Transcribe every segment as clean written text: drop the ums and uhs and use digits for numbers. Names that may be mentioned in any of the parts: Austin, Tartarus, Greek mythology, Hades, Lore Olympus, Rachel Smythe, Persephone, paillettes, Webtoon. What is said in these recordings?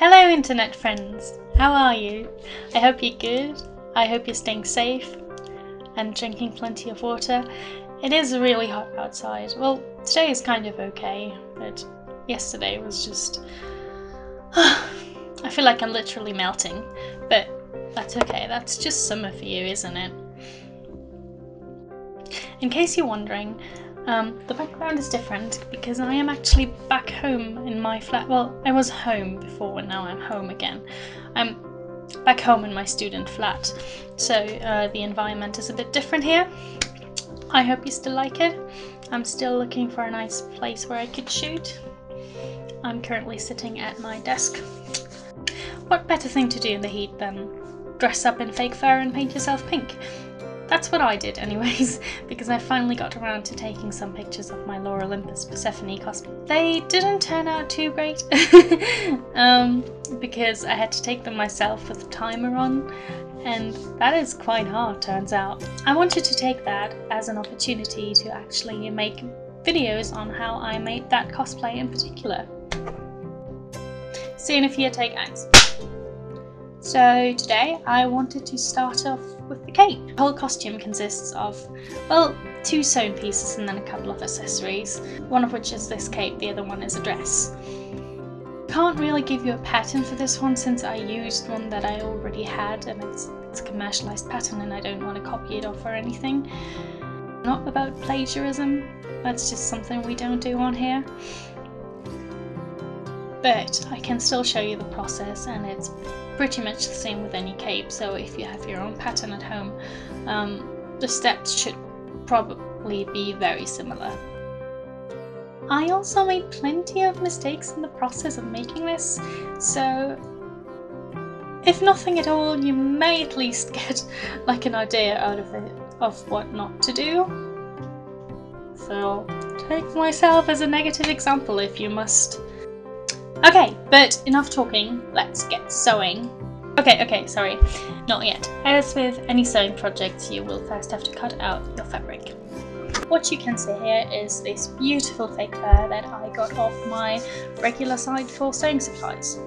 Hello internet friends, how are you? I hope you're good, I hope you're staying safe and drinking plenty of water. It is really hot outside. Well, today is kind of okay, but yesterday was just... I feel like I'm literally melting, but that's okay, that's just summer for you, isn't it? In case you're wondering, the background is different because I am actually back home in my flat. Well, I was home before and now I'm home again. I'm back home in my student flat, so the environment is a bit different here. I hope you still like it. I'm still looking for a nice place where I could shoot. I'm currently sitting at my desk. What better thing to do in the heat than dress up in fake fur and paint yourself pink? That's what I did anyways, because I finally got around to taking some pictures of my Lore Olympus Persephone cosplay. They didn't turn out too great, because I had to take them myself with the timer on, and that is quite hard, turns out. I wanted to take that as an opportunity to actually make videos on how I made that cosplay in particular. See you in a few take guys. So today I wanted to start off with the cape. The whole costume consists of, well, two sewn pieces and then a couple of accessories, one of which is this cape, the other one is a dress. Can't really give you a pattern for this one since I used one that I already had and it's a commercialised pattern and I don't want to copy it off or anything. Not about plagiarism, that's just something we don't do on here. But I can still show you the process and it's pretty much the same with any cape, so if you have your own pattern at home, the steps should probably be very similar. I also made plenty of mistakes in the process of making this, so if nothing at all, you may at least get like an idea out of it of what not to do. So take myself as a negative example if you must. Okay, but enough talking, let's get sewing. Okay, sorry, not yet. As with any sewing projects, you will first have to cut out your fabric. What you can see here is this beautiful fake fur that I got off my regular site for sewing supplies.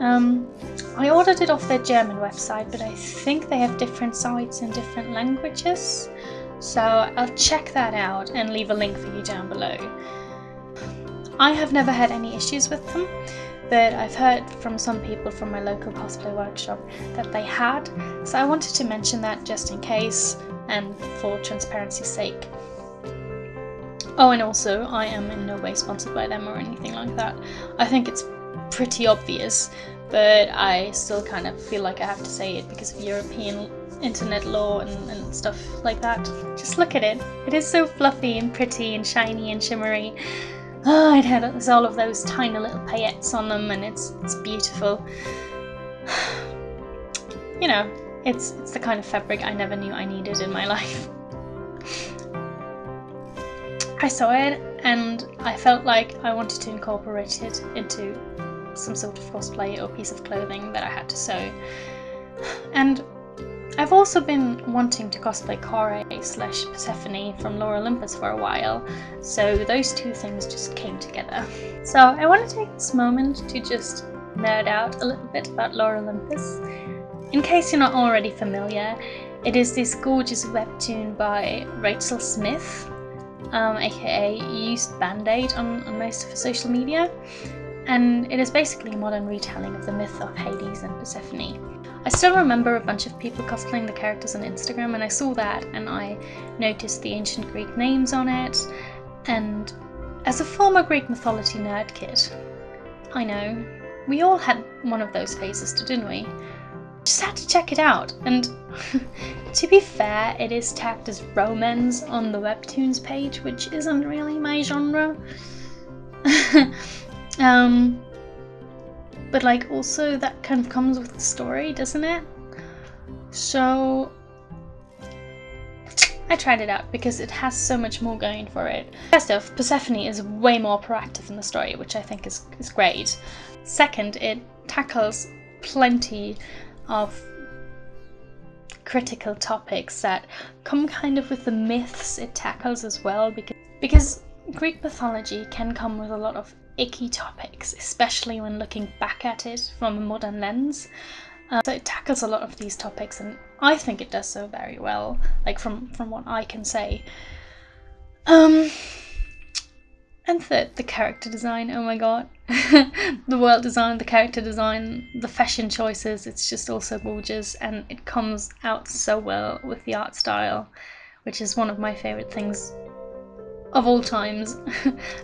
I ordered it off their German website, but I think they have different sites in different languages, so I'll check that out and leave a link for you down below. I have never had any issues with them, but I've heard from some people from my local cosplay workshop that they had, so I wanted to mention that just in case and for transparency's sake. Oh, and also I am in no way sponsored by them or anything like that. I think it's pretty obvious, but I still kind of feel like I have to say it because of European internet law and stuff like that. Just look at it. It is so fluffy and pretty and shiny and shimmery. Oh, it has all of those tiny little paillettes on them and it's beautiful. You know, it's the kind of fabric I never knew I needed in my life. I saw it and I felt like I wanted to incorporate it into some sort of cosplay or piece of clothing that I had to sew. And I've also been wanting to cosplay Kore/Persephone from Lore Olympus for a while, so those two things just came together. So I want to take this moment to just nerd out a little bit about Lore Olympus. In case you're not already familiar, it is this gorgeous webtoon by Rachel Smythe, aka used Band-Aid on most of her social media, and it is basically a modern retelling of the myth of Hades and Persephone. I still remember a bunch of people cosplaying the characters on Instagram and I saw that and I noticed the ancient Greek names on it, and as a former Greek mythology nerd kid, I know, we all had one of those phases, didn't we? Just had to check it out, and to be fair, it is tagged as romance on the Webtoons page, which isn't really my genre. But like also that kind of comes with the story, doesn't it? So I tried it out because it has so much more going for it. First off, Persephone is way more proactive in the story, which I think is great. Second, it tackles plenty of critical topics that come kind of with the myths it tackles as well, because Greek mythology can come with a lot of icky topics, especially when looking back at it from a modern lens. So it tackles a lot of these topics, and I think it does so very well, like from what I can say. And third, the character design, oh my god. The world design, the character design, the fashion choices, it's just all so gorgeous, and it comes out so well with the art style, which is one of my favourite things of all times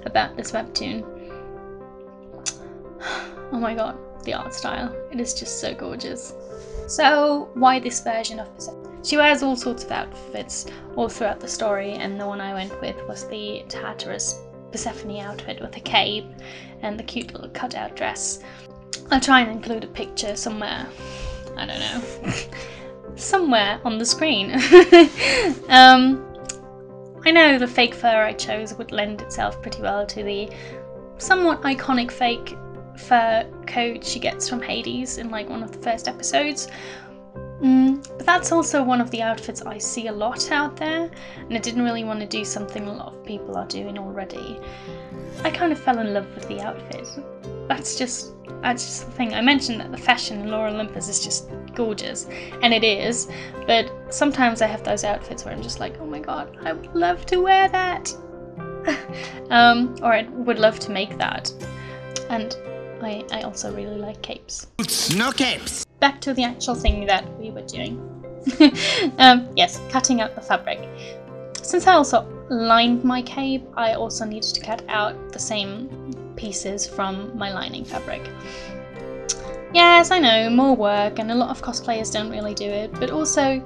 about this webtoon. Oh my god, the art style, it is just so gorgeous. So why this version of Persephone? She wears all sorts of outfits all throughout the story, and the one I went with was the Tartarus Persephone outfit with a cape and the cute little cutout dress. I'll try and include a picture somewhere, I don't know, somewhere on the screen. I know the fake fur I chose would lend itself pretty well to the somewhat iconic fake fur coat she gets from Hades in like one of the first episodes. But that's also one of the outfits I see a lot out there, and I didn't really want to do something a lot of people are doing already. I kind of fell in love with the outfit. That's just the thing. I mentioned that the fashion in Lore Olympus is just gorgeous, and it is, but sometimes I have those outfits where I'm just like, oh my god, I would love to wear that. Or I would love to make that. And I also really like capes. No capes! Back to the actual thing that we were doing. Yes, cutting out the fabric. Since I also lined my cape, I also needed to cut out the same pieces from my lining fabric. Yes, I know, more work, and a lot of cosplayers don't really do it, but also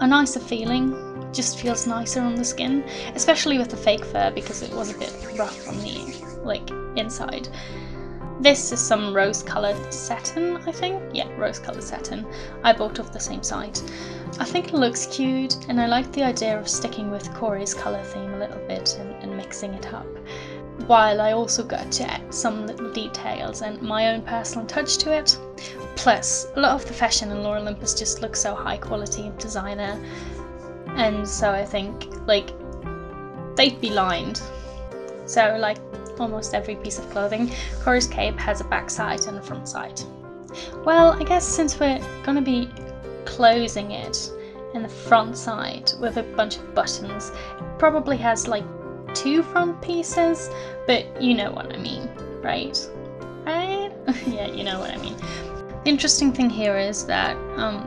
a nicer feeling, just feels nicer on the skin, especially with the fake fur because it was a bit rough on the inside. This is some rose-coloured satin, I think. Yeah, rose-coloured satin. I bought off the same site. I think it looks cute, and I like the idea of sticking with Kore's colour theme a little bit and mixing it up, while I also got to add some little details and my own personal touch to it. Plus, a lot of the fashion in Lore Olympus just looks so high quality and designer, and so I think, like, they'd be lined. So, like, almost every piece of clothing. Kore's cape has a back side and a front side. Well, I guess since we're going to be closing it in the front side with a bunch of buttons, it probably has like 2 front pieces, but you know what I mean, right? Right? Yeah, you know what I mean. The interesting thing here is that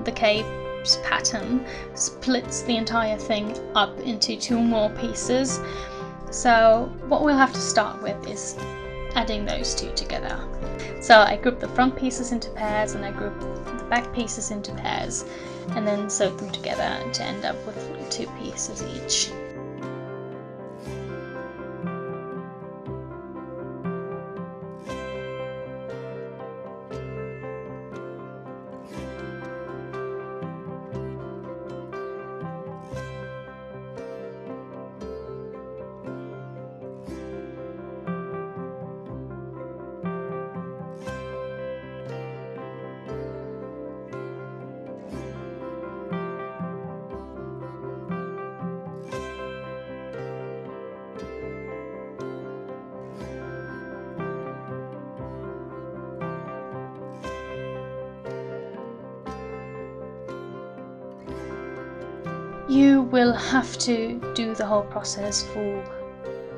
the cape's pattern splits the entire thing up into 2 more pieces. So what we'll have to start with is adding those 2 together. So I grouped the front pieces into pairs, and I grouped the back pieces into pairs, and then sewed them together to end up with 2 pieces each. You will have to do the whole process for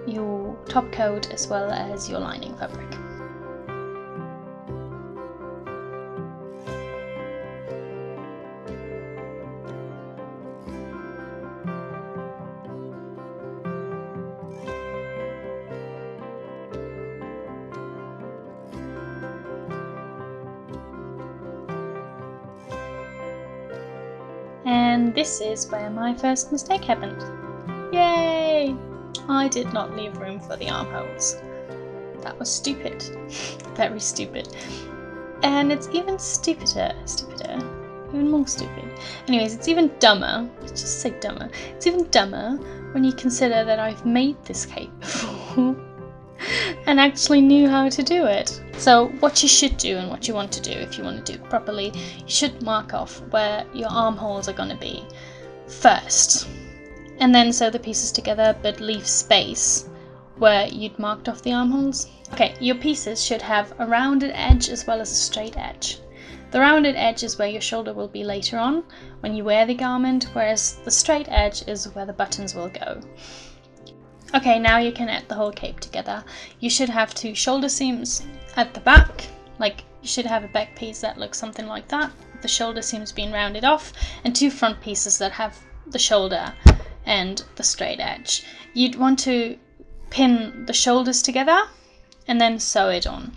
your top coat as well as your lining fabric. And this is where my first mistake happened. Yay! I did not leave room for the armholes. That was stupid. Very stupid. And it's even stupider, even more stupid. Anyways, it's even dumber, let's just say dumber. It's even dumber when you consider that I've made this cape before and actually knew how to do it. So what you should do and what you want to do, if you want to do it properly, you should mark off where your armholes are going to be first, and then sew the pieces together, but leave space where you'd marked off the armholes. Okay, your pieces should have a rounded edge as well as a straight edge. The rounded edge is where your shoulder will be later on when you wear the garment, whereas the straight edge is where the buttons will go. Okay, now you can add the whole cape together. You should have two shoulder seams at the back, like you should have a back piece that looks something like that, the shoulder seams being rounded off, and two front pieces that have the shoulder and the straight edge. You'd want to pin the shoulders together and then sew it on.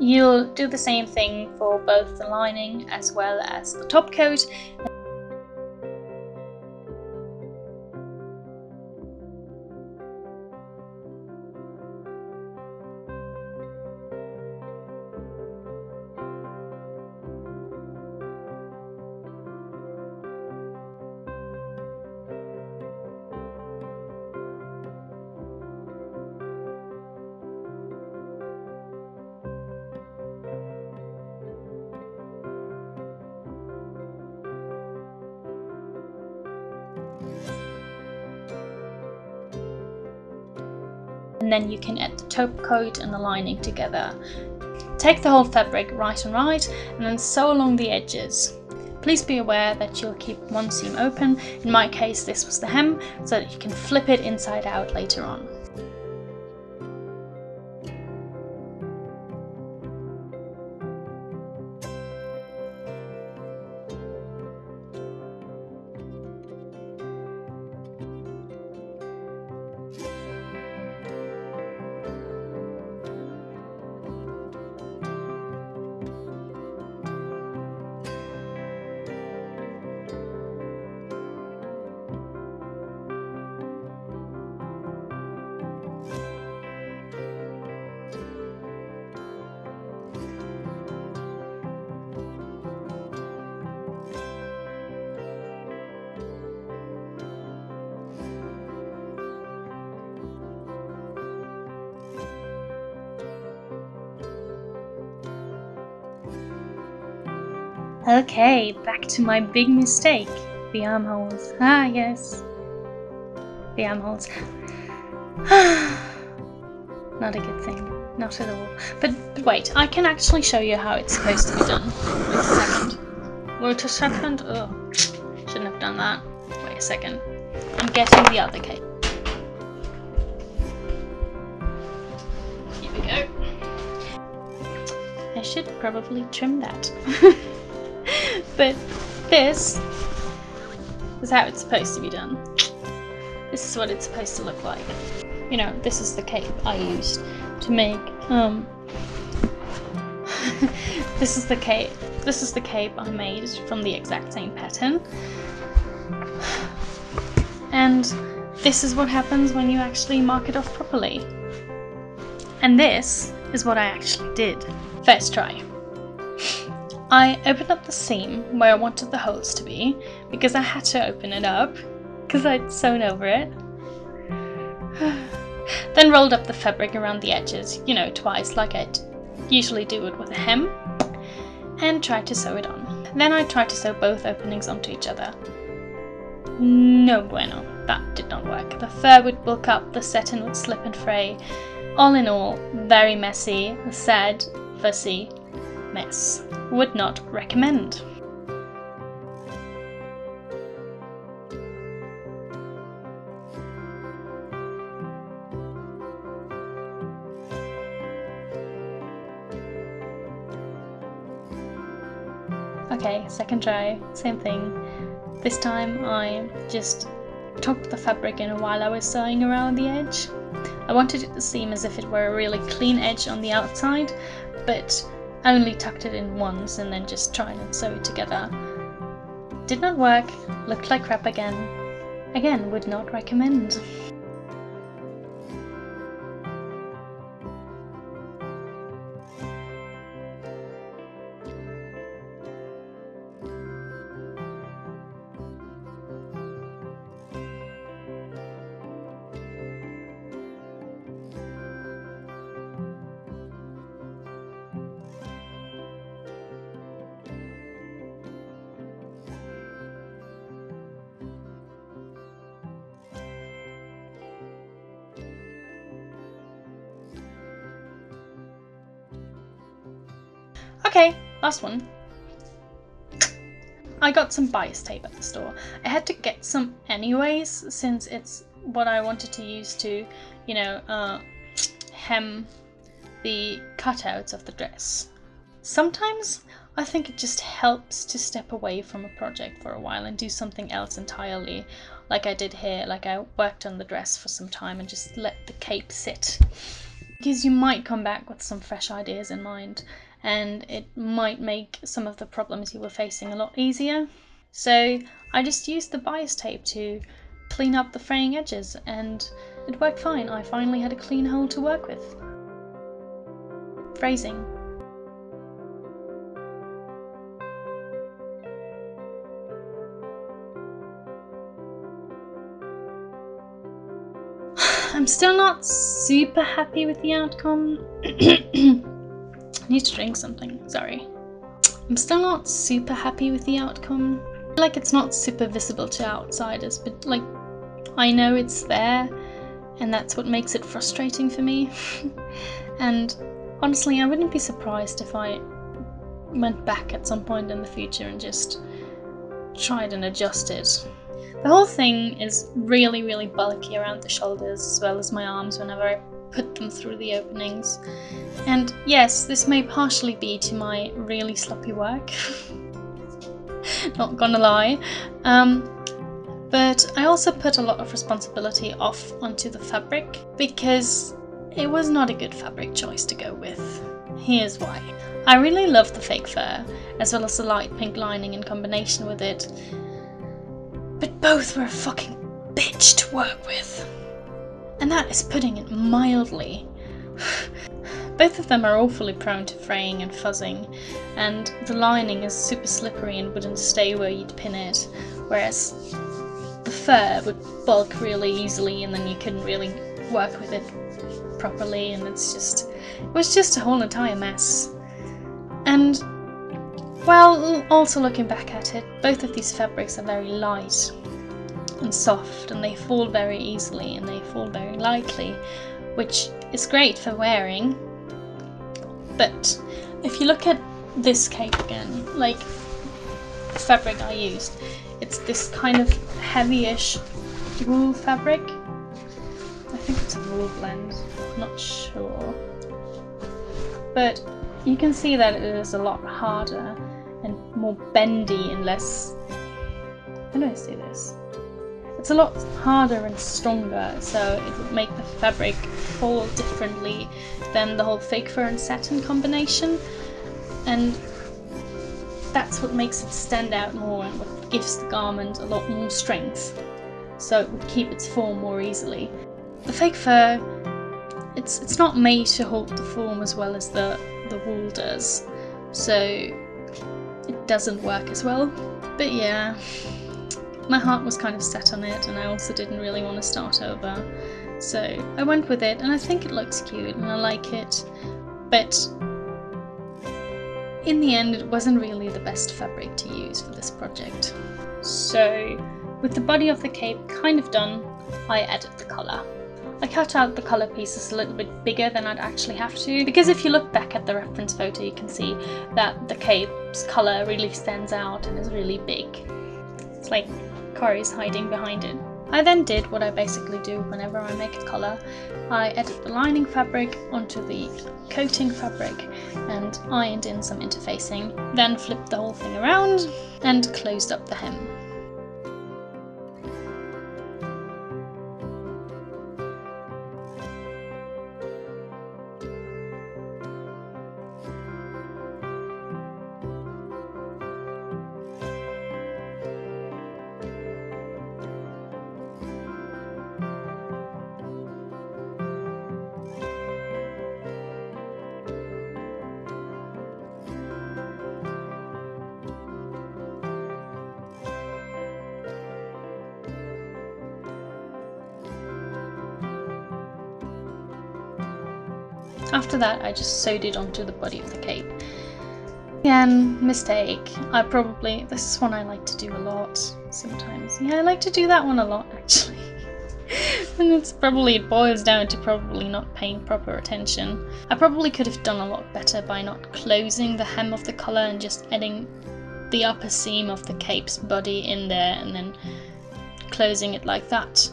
You'll do the same thing for both the lining as well as the top coat. And then you can add the top coat and the lining together. Take the whole fabric right and right and then sew along the edges. Please be aware that you'll keep one seam open. In my case this was the hem, so that you can flip it inside out later on. Okay, back to my big mistake, the armholes. Ah, yes, the armholes. Not a good thing, not at all. But wait, I can actually show you how it's supposed to be done. Wait a second. Oh, shouldn't have done that. Wait a second. I'm getting the other cape. Here we go. I should probably trim that. But this is how it's supposed to be done. This is what it's supposed to look like. You know, this is the cape I used to make. This is the cape I made from the exact same pattern. And this is what happens when you actually mark it off properly. And this is what I actually did. First try. I opened up the seam where I wanted the holes to be, because I had to open it up, because I'd sewn over it. Then rolled up the fabric around the edges, you know, twice, like I'd usually do it with a hem, and tried to sew it on. Then I tried to sew both openings onto each other. No bueno, that did not work. The fur would bulk up, the satin would slip and fray. All in all, very messy, sad, fussy mess. Would not recommend. Okay, second try, same thing. This time I just tucked the fabric in while I was sewing around the edge. I wanted it to seem as if it were a really clean edge on the outside, but I only tucked it in once and then just tried and sewed together. Did not work, looked like crap again. Again, would not recommend. Okay, last one. I got some bias tape at the store. I had to get some anyways, since it's what I wanted to use to, you know, hem the cutouts of the dress. Sometimes I think it just helps to step away from a project for a while and do something else entirely, like I did here. Like, I worked on the dress for some time and just let the cape sit, because you might come back with some fresh ideas in mind, and it might make some of the problems you were facing a lot easier. So I just used the bias tape to clean up the fraying edges, and it worked fine. I finally had a clean hole to work with. Phrasing. I'm still not super happy with the outcome. I need to drink something, sorry. I'm still not super happy with the outcome. Like, it's not super visible to outsiders, but like, I know it's there, and that's what makes it frustrating for me. And honestly, I wouldn't be surprised if I went back at some point in the future and just tried and adjusted. The whole thing is really, really bulky around the shoulders, as well as my arms whenever I put them through the openings. And yes, this may partially be to my really sloppy work. Not gonna lie. But I also put a lot of responsibility off onto the fabric, because it was not a good fabric choice to go with. Here's why. I really love the fake fur, as well as the light pink lining in combination with it. But both were a fucking bitch to work with. And that is putting it mildly. Both of them are awfully prone to fraying and fuzzing, and the lining is super slippery and wouldn't stay where you'd pin it, whereas the fur would bulk really easily and then you couldn't really work with it properly, and it was just a whole entire mess. And well, also looking back at it, both of these fabrics are very light and soft, and they fall very easily and they fall very lightly, which is great for wearing. But if you look at this cape again, like the fabric I used, it's this kind of heavyish wool fabric. I think it's a wool blend, I'm not sure. But you can see that it is a lot harder and more bendy and less... How do I say this? It's a lot harder and stronger, so it would make the fabric fall differently than the whole fake fur and satin combination, and that's what makes it stand out more and what gives the garment a lot more strength, so it would keep its form more easily. The fake fur, it's not made to hold the form as well as the wool does, so it doesn't work as well. But yeah, my heart was kind of set on it, and I also didn't really want to start over, so I went with it, and I think it looks cute and I like it, but in the end it wasn't really the best fabric to use for this project. So with the body of the cape kind of done, I added the colour. I cut out the colour pieces a little bit bigger than I'd actually have to, because if you look back at the reference photo you can see that the cape's colour really stands out and is really big. It's like Kore's hiding behind it. I then did what I basically do whenever I make a colour. I added the lining fabric onto the coating fabric and ironed in some interfacing, then flipped the whole thing around and closed up the hem. After that, I just sewed it onto the body of the cape. Again, mistake. This is one I like to do a lot sometimes. Yeah, I like to do that one a lot, actually. And it's probably, it boils down to probably not paying proper attention. I probably could have done a lot better by not closing the hem of the collar and just adding the upper seam of the cape's body in there and then closing it like that.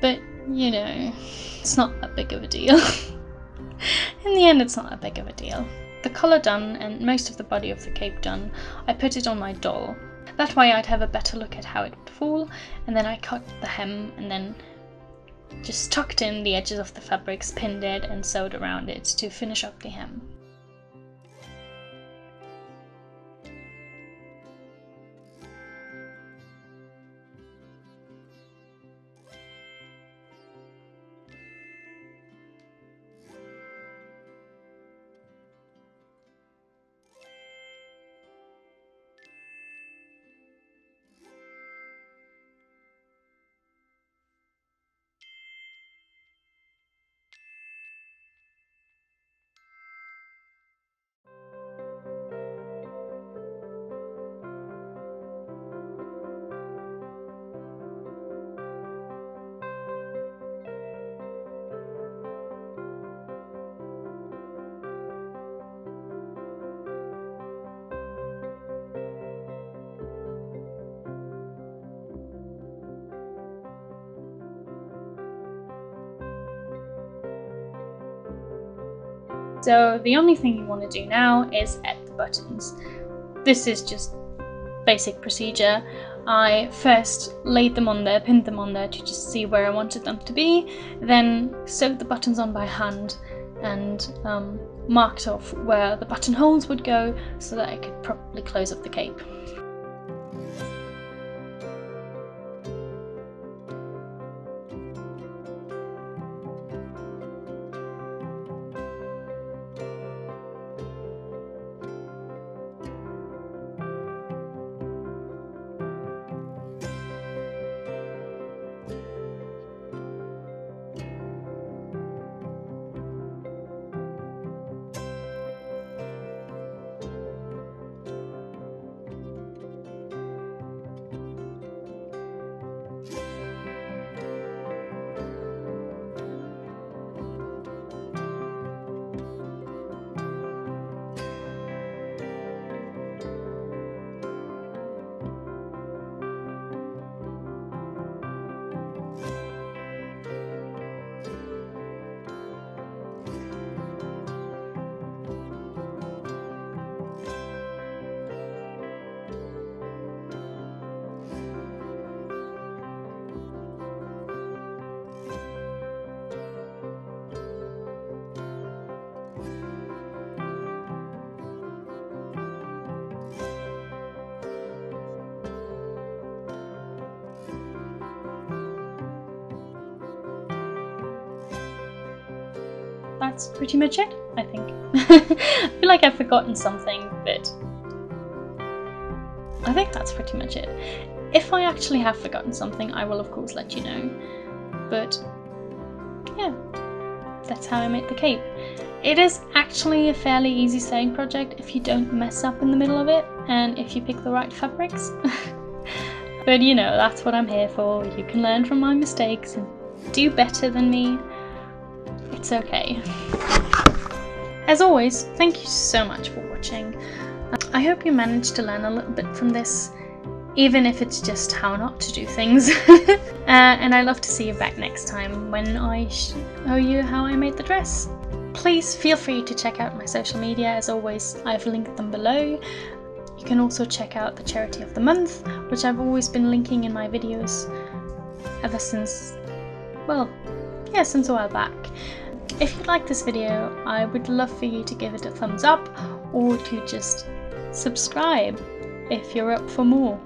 But, you know, it's not that big of a deal. In the end, it's not that big of a deal. The collar done and most of the body of the cape done, I put it on my doll. That way I'd have a better look at how it would fall, and then I cut the hem and then just tucked in the edges of the fabrics, pinned it and sewed around it to finish up the hem. So the only thing you want to do now is add the buttons. This is just basic procedure. I first laid them on there, pinned them on there to just see where I wanted them to be, then sewed the buttons on by hand and marked off where the buttonholes would go so that I could properly close up the cape. That's pretty much it, I think. I feel like I've forgotten something, but I think that's pretty much it. If I actually have forgotten something, I will of course let you know. But yeah, that's how I made the cape. It is actually a fairly easy sewing project if you don't mess up in the middle of it and if you pick the right fabrics. But you know, that's what I'm here for. You can learn from my mistakes and do better than me. It's okay. As always, thank you so much for watching. I hope you managed to learn a little bit from this, even if it's just how not to do things. And I love to see you back next time when I show you how I made the dress. Please feel free to check out my social media. As always, I've linked them below. You can also check out the charity of the month, which I've always been linking in my videos ever since, well, yeah, since a while back. If you like this video, I would love for you to give it a thumbs up or to just subscribe if you're up for more.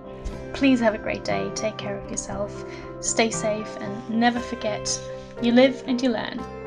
Please have a great day, take care of yourself, stay safe, and never forget, you live and you learn.